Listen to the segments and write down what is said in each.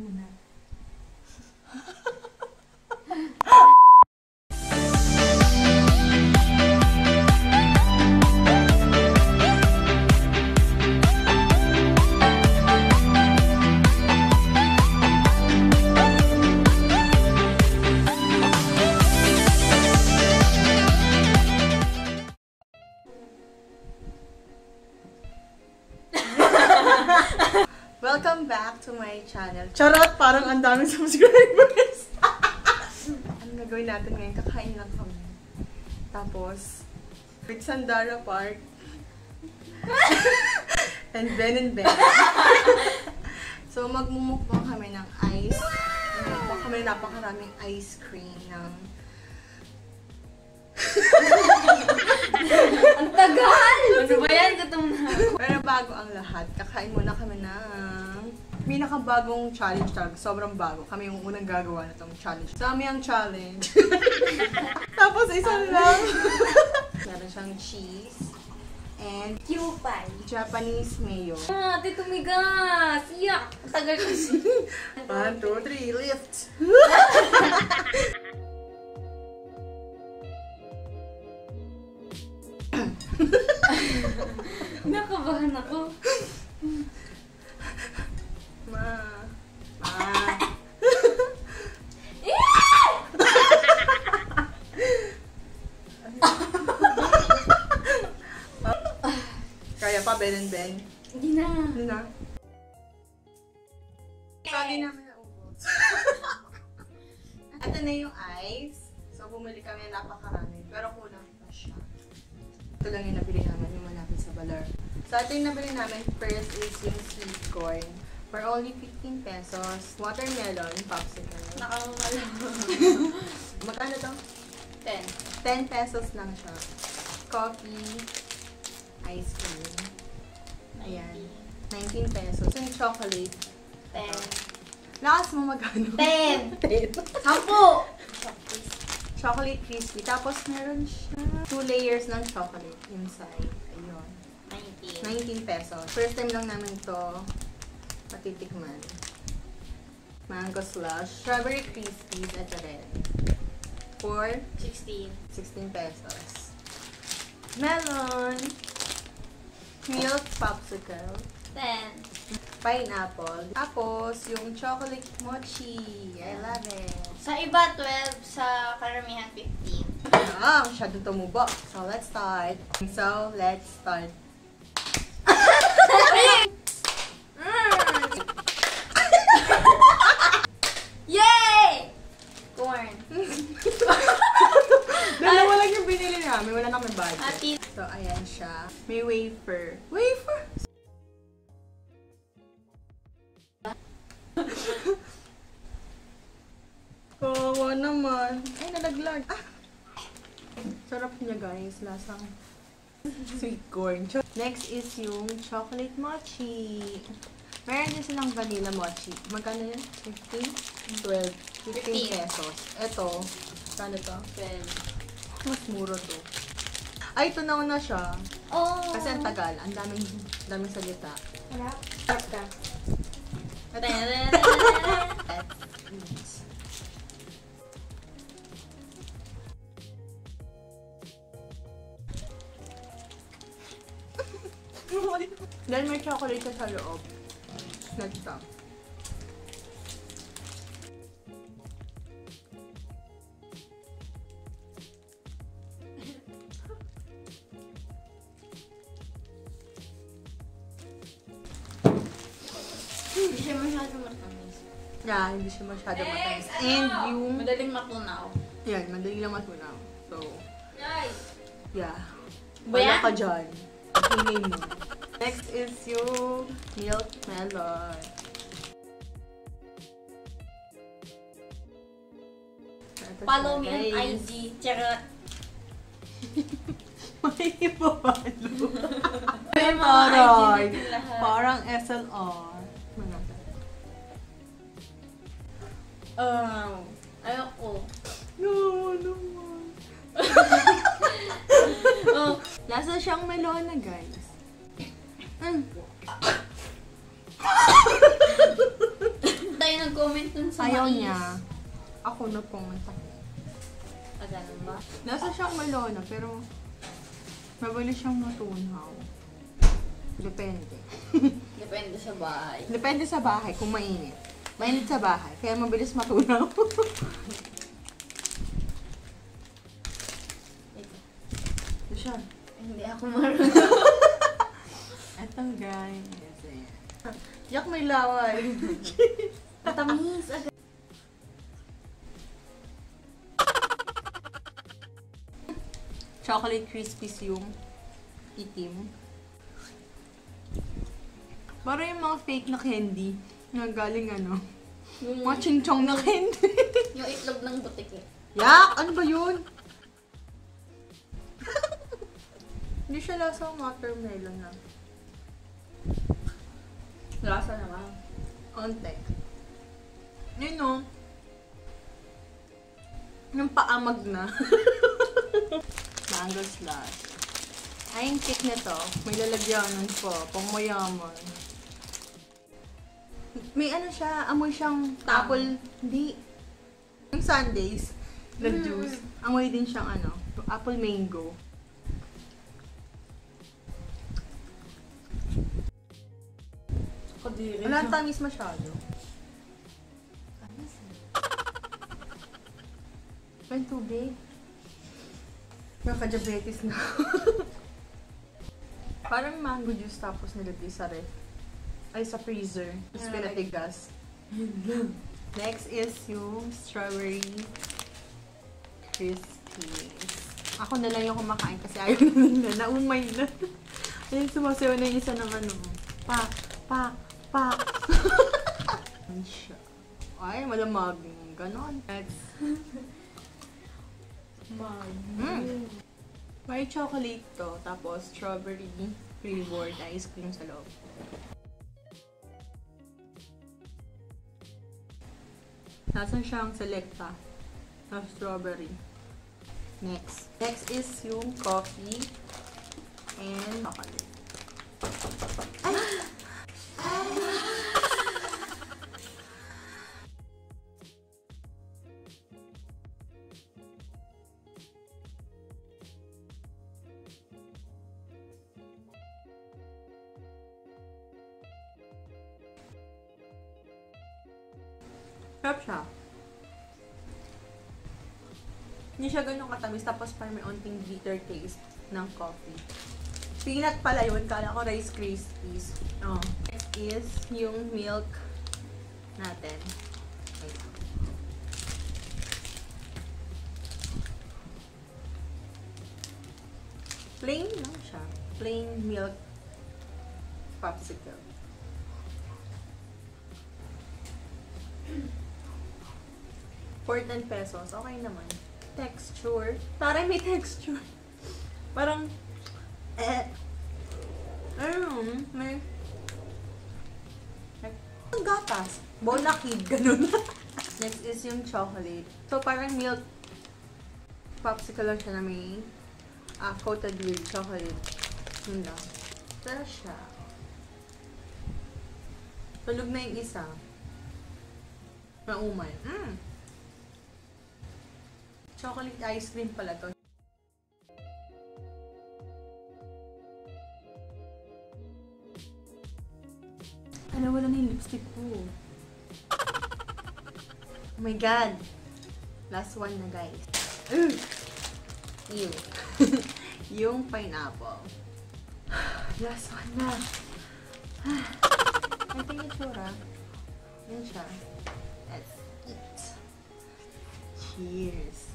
woman now. Welcome back to my channel. Charot! Parang ang daming subscribers! Anong gagawin natin ngayon? Kakain lang kami. Tapos, with Sandara Park. And Ben and Ben. So, magmumukbang kami ng ice. Magmumukbang kami ng napakaraming ice cream ng... Ang tagal! Ano ba yan? Pero bago ang lahat, kakain muna kami ng pinakabagong challenge talaga. Sobrang bago. Kami yung unang gagawa na itong challenge. Sami ang challenge. Tapos isang lang. Meron siyang cheese. And Kyupai. Japanese mayo. Ah, ate tumigas! Yuck! Ang tagal kasi. 1, 2, 3, lift! Nakabahan ako. Ma. Kaya pa, Ben and Ben? Hindi na. Hindi na. Hindi namin naubos. Ito na yung ice. So, bumili kami ng napakarami. Pero kulang pa siya. Ito lang yung nabili namin yung malapit sa Balar. So, ito yung nabili namin first is yung sweet corn. For only 15 pesos. Watermelon, popsicle. Nakakawala. Magkano to? 10. 10 pesos lang siya. Coffee, ice cream. Ayan. 19 pesos. So, yung chocolate. 10. Lakas mo magkano? 10. 10. 10. Chocolate crispy. Tapos meron siya 2 layers ng chocolate inside. Ayun. 19 pesos. First time lang namin to patitikman. Mango slush, strawberry crispies at red. For 16 pesos. Melon. Milk popsicle. 10. Pineapple. Tapos, yung chocolate mochi. I love it. Sa iba, 12. Sa karamihan, 15. Ah, masyadong tumubo. So, let's start. Yay! Corn. Dalawa lang yung binili namin. Wala namin budget. So, ayan siya. May wafer. Wafer? Kawawa naman. Ay, nalaglag. Ah! Sarap niya, guys. Lasang sweet corn. Next is yung chocolate mochi. Meron din silang vanilla mochi. Magkano yun? 15? 12. 15 pesos. Ito. Saan ito? 12. Mas mura to. Ay, ito na siya. Oh. Kasi ang tagal. Ang daming salita. Harap? Harap ka. Dahil may chocolate sa loob. Nagta. Hindi siya masyado matamis. Yeah, hindi siya masyado matamis. And yung... Madaling matunaw. Yan, madaling lang matunaw. So... Yeah. Wala ka dyan. Ingay mo. Next is yung milk melon. Follow me on IG. Charot! May ipapalo. May maray. Parang SLR. Ayoko. No, naman. Lasa siyang melona, guys. Tayo nag-comment dun sa mais. Ayaw niya. Ako na pumunta. O, ganun ba? Nasa siyang malona, pero mabali siyang matunaw. Depende. Depende sa bahay. Depende sa bahay kung mainit. Mainit sa bahay, kaya mabilis matunaw. Ito siya. Hindi ako marunong. Itong guy. Yak may laway. Matamis agad. Chocolate Crispies yung itim. Para yung mga fake na candy na galing ano, mga chinchong na candy. Yung itlog ng butik eh. Yak! Ano ba yun? Hindi siya lasa watermelon na. Lasa naman. Onte. Yun no? Yung paamag na. Mango slush. Ay, yung cake nito, may lalagyanan po, pang mayaman. May ano siya, amoy siyang apple, hindi. Yung sundaes, love juice, amoy din siyang ano, apple mango. Kadiri. Wala tamis masyado. Tamis eh. May tubig. Nakadiabetes na. Parang mango juice tapos nilagay sa ref. Ay, sa freezer. Tapos pinatigas. Next is yung strawberry crispies. Ako na lang yung kumakain kasi ayaw na. Naumay na. Ayun, sumasayaw na yung isa naman. Pak, pak, pak. Ay, malamag. Ganon. Next. Malamag. May chocolate to, tapos strawberry flavored ice cream sa loob. Nasaan siyang selecta na strawberry. Next. Next is yung coffee and chocolate. Ay! Ay! Sarap siya. Hindi siya ganun katamis, tapos parang may onting bitter taste ng coffee. Peanut pala yun, kala ko Rice Krispies. Oh. Next is yung milk natin. Wait. Plain lang siya. Plain milk popsicle. ₱14. Okay naman. Texture. Parang may texture. Parang, eh. Ayun, may. Ang gatas. Bola kid. Ganun. Next is yung chocolate. So, parang milk popsicle lang siya na may coated with chocolate. Yun lang. Tara siya. Tulog na yung isa. Maumay. Mmm. Chocolate ice cream pala to. Ala, wala na yung lipstick ko. Oh my god! Last one na, guys. Ew. Yung pineapple. Last one na. Ito yung itsura. Yun siya. Let's eat. Cheers.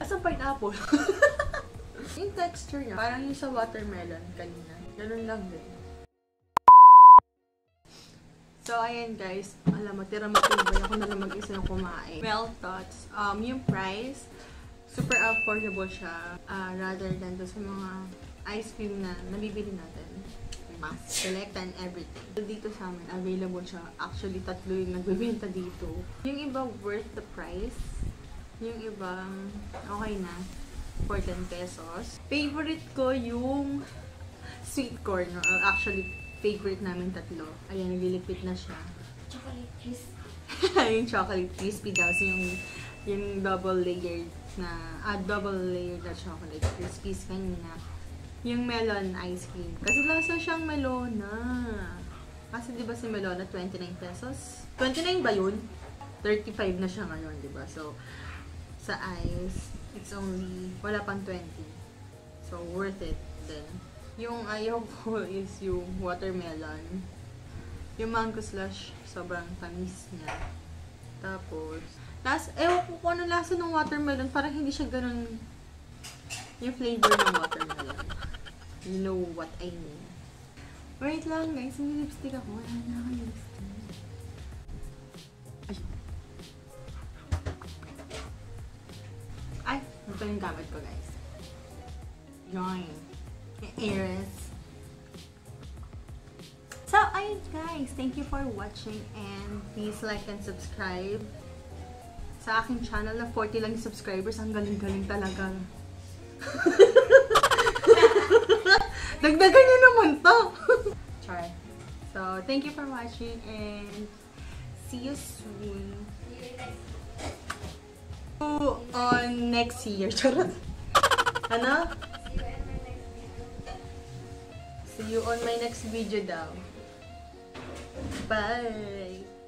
Asang pineapple? Yung texture niya, parang yung sa watermelon kanina. Ganun lang din. So, ayan guys. Alam, matira matibay. Ako nalang mag-isa ng kumain. Well, thoughts. Yung price, super affordable siya. Rather than doon sa mga ice cream na nabibili natin. Mas select and everything. So, dito sa amin, available siya. Actually, 3 yung nagbibenta dito. Yung iba worth the price. Yung ibang okay na for 10 pesos. Favorite ko yung sweet corn. Actually, favorite namin tatlo. Ayan, nililipit na siya. Chocolate crispy. Yung chocolate crispy daw. So yung double layered na, double layered na chocolate crispies kanina. Yung melon ice cream. Kasi lasa siyang melona. Kasi diba si melona, 29 pesos? 29 ba yun? 35 na siya ngayon, diba? So, sa ice, it's only, wala pang 20. So, worth it then. Yung ayaw ko is yung watermelon. Yung mango slush, sobrang tamis niya. Tapos, ewan ko kung ano lasa ng watermelon. Parang hindi siya ganun yung flavor ng watermelon. You know what I mean. Wait lang guys, may lipstick ako. Wala na akong lipstick. Ay, ito yung gamit ko guys. Yarn. Ears. So, ayun guys. Thank you for watching and please like and subscribe sa aking channel na 40 lang yung subscribers. Ang galing-galing talaga. Dagdagan nyo naman to! Char. So, thank you for watching and see you soon. On next year. Charot. Ano? See you on my next video daw. Bye!